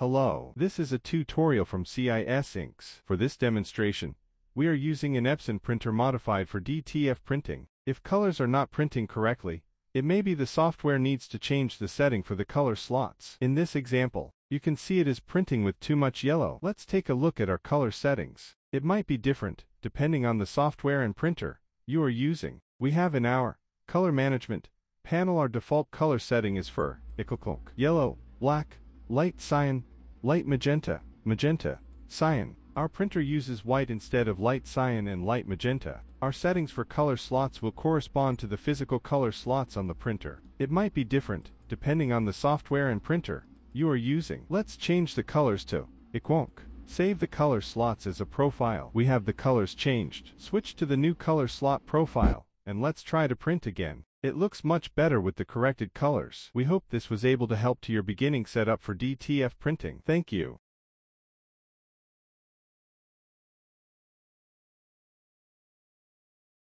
Hello, this is a tutorial from CIS Inks. For this demonstration, we are using an Epson printer modified for DTF printing. If colors are not printing correctly, it may be the software needs to change the setting for the color slots. In this example, you can see it is printing with too much yellow. Let's take a look at our color settings. It might be different, depending on the software and printer you are using. We have in our color management panel our default color setting is for yellow, black, light cyan, light magenta, magenta, cyan. Our printer uses white instead of light cyan and light magenta. Our settings for color slots will correspond to the physical color slots on the printer. It might be different, depending on the software and printer you are using. Let's change the colors to Ikwonk. Save the color slots as a profile. We have the colors changed. Switch to the new color slot profile, and let's try to print again. It looks much better with the corrected colors. We hope this was able to help to your beginning setup for DTF printing. Thank you.